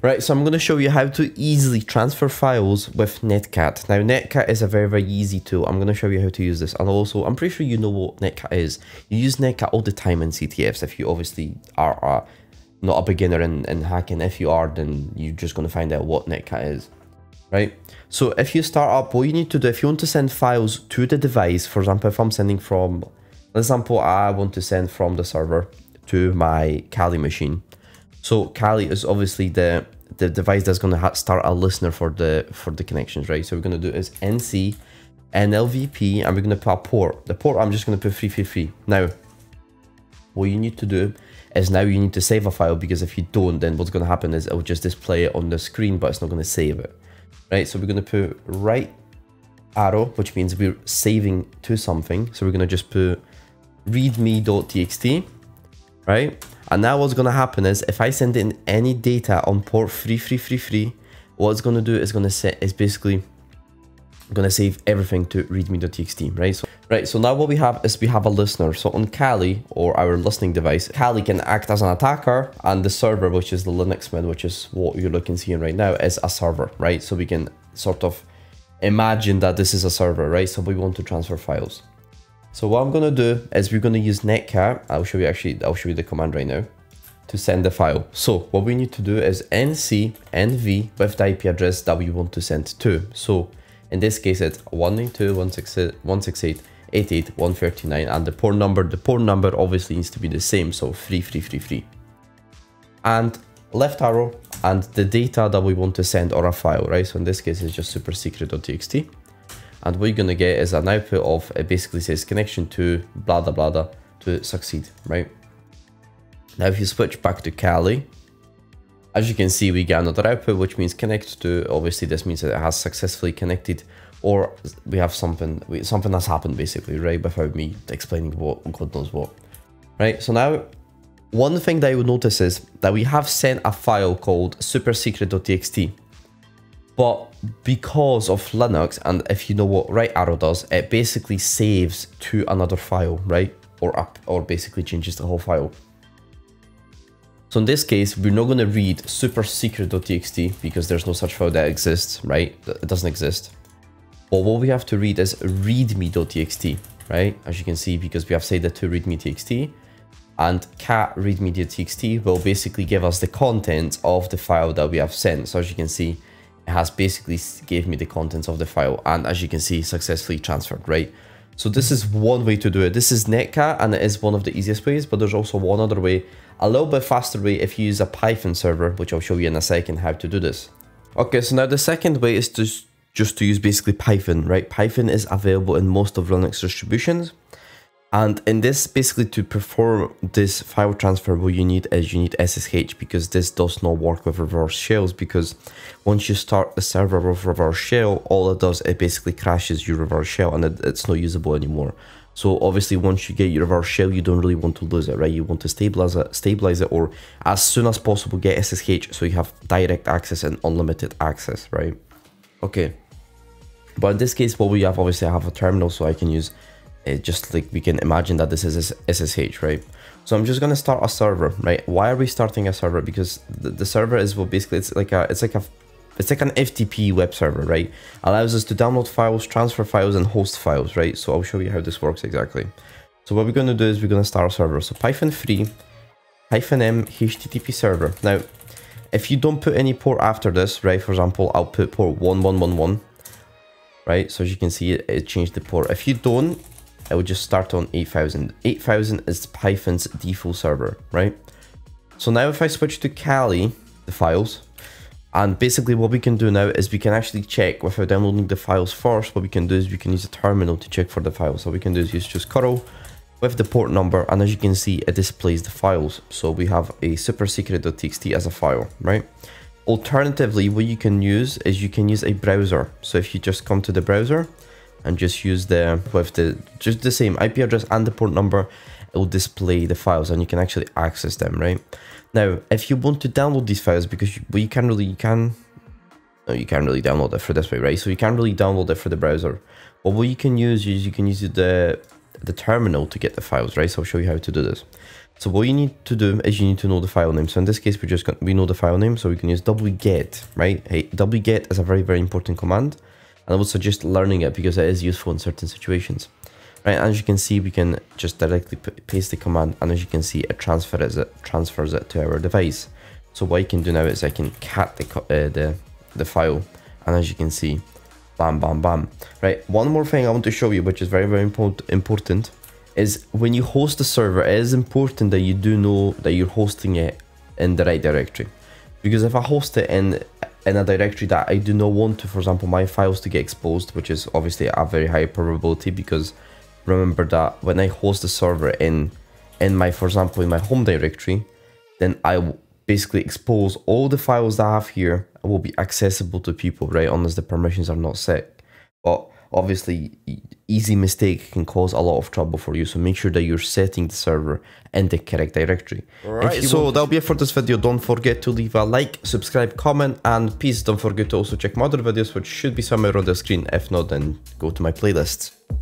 Right, so I'm going to show you how to easily transfer files with Netcat. Now, Netcat is a very, very easy tool. I'm going to show you how to use this. And also, I'm pretty sure you know what Netcat is. You use Netcat all the time in CTFs if you obviously are not a beginner in hacking. If you are, then you're just going to find out what Netcat is, right? So if you start up, what you need to do, if you want to send files to the device, for example, if I'm sending from, for example, I want to send from the server to my Kali machine. So Kali is obviously the device that's going to start a listener for the connections, right? So we're going to do is NC NLVP, and we're going to put a port. The port I'm just going to put 333. Now, what you need to do is now you need to save a file, because if you don't, then what's going to happen is it will just display it on the screen, but it's not going to save it, right? So we're going to put right arrow, which means we're saving to something. So we're going to just put readme.txt, right? And now what's going to happen is if I send in any data on port 3333, what it's going to do is going to set is basically going to save everything to readme.txt, right? So now what we have is we have a listener. So on Kali, or our listening device, Kali can act as an attacker, and the server, which is the Linux mid, which is what you're seeing right now, is a server, right? So we can sort of imagine that this is a server, right? So we want to transfer files. So what I'm going to do is we're going to use Netcat. I'll show you the command right now to send the file. So what we need to do is NC NV with the IP address that we want to send to. So in this case, it's 192.168.168.88.139, and the port number obviously needs to be the same. So 3333, and left arrow, and the data that we want to send, or a file, right? So in this case, it's just super secret.txt. And what you're going to get is an output of, it basically says connection to blah, blah, blah, blah to succeed, right? Now, if you switch back to Kali, as you can see, we get another output, which means connect to. Obviously, this means that it has successfully connected, or we have something has happened, basically, right? Without me explaining what, God knows what, right? So now, one thing that you would notice is that we have sent a file called supersecret.txt. But because of Linux, and if you know what right arrow does, it basically saves to another file, right? Or basically changes the whole file. So in this case, we're not going to read supersecret.txt because there's no such file that exists, right? It doesn't exist. But what we have to read is readme.txt, right? As you can see, because we have saved it to readme.txt, and cat readme.txt will basically give us the contents of the file that we have sent. So as you can see, it has basically gave me the contents of the file, and as you can see, successfully transferred, right? So this is one way to do it. This is Netcat, and it is one of the easiest ways, but there's also one other way, a little bit faster way, if you use a Python server, which I'll show you in a second how to do this. Okay, so now the second way is just to use basically Python, right? Python is available in most of Linux distributions, and in this, basically to perform this file transfer, what you need is you need SSH, because this does not work with reverse shells, because once you start the server with reverse shell, all it does, it basically crashes your reverse shell, and it's not usable anymore. So obviously once you get your reverse shell, you don't really want to lose it, right? You want to stabilize it, or as soon as possible get SSH, so you have direct access and unlimited access, right? Okay, but in this case, what we have, obviously I have a terminal, so I can use just like we can imagine that this is SSH, right? So I'm just going to start a server, right? Why are we starting a server? Because the server is what basically it's like an FTP web server, right? Allows us to download files, transfer files, and host files, right? So I'll show you how this works exactly. So what we're going to do is we're going to start a server. So -3 -m HTTP server. Now, if you don't put any port after this, right? For example, I'll put port 1111, right? So as you can see, it changed the port. If you don't, I would just start on 8000. 8000 is Python's default server, right? So now if I switch to Kali, the files, and basically what we can do now is we can actually check without downloading the files first. What we can do is we can use a terminal to check for the files. So we can do is use just curl with the port number, and as you can see, it displays the files. So we have a supersecret.txt as a file, right? Alternatively, what you can use is you can use a browser. So if you just come to the browser, and just use just the same IP address and the port number, it will display the files, and you can actually access them, right? Now, if you want to download these files, because you can't really download it for this way, right? So you can't really download it for the browser. But what you can use is you can use the terminal to get the files, right? So I'll show you how to do this. So what you need to do is you need to know the file name. So in this case, we know the file name, so we can use wget, right? Hey, wget is a very, very important command, and I would suggest learning it because it is useful in certain situations, right? And as you can see, we can just directly paste the command, and as you can see, it transfers it to our device. So what I can do now is I can cat the file, and as you can see, bam, bam, bam, right? One more thing I want to show you, which is very, very important, is when you host a server, it is important that you do know that you're hosting it in the right directory. Because if I host it in a directory that I do not want to, for example, my files to get exposed, which is obviously a very high probability, because remember that when I host a server in my home directory, then I will basically expose all the files that I have here will be accessible to people, right? Unless the permissions are not set. But obviously, easy mistake can cause a lot of trouble for you, so make sure that you're setting the server in the correct directory. Alright, so that'll be it for this video. Don't forget to leave a like, subscribe, comment, and peace. Don't forget to also check my other videos, which should be somewhere on the screen. If not, then go to my playlists.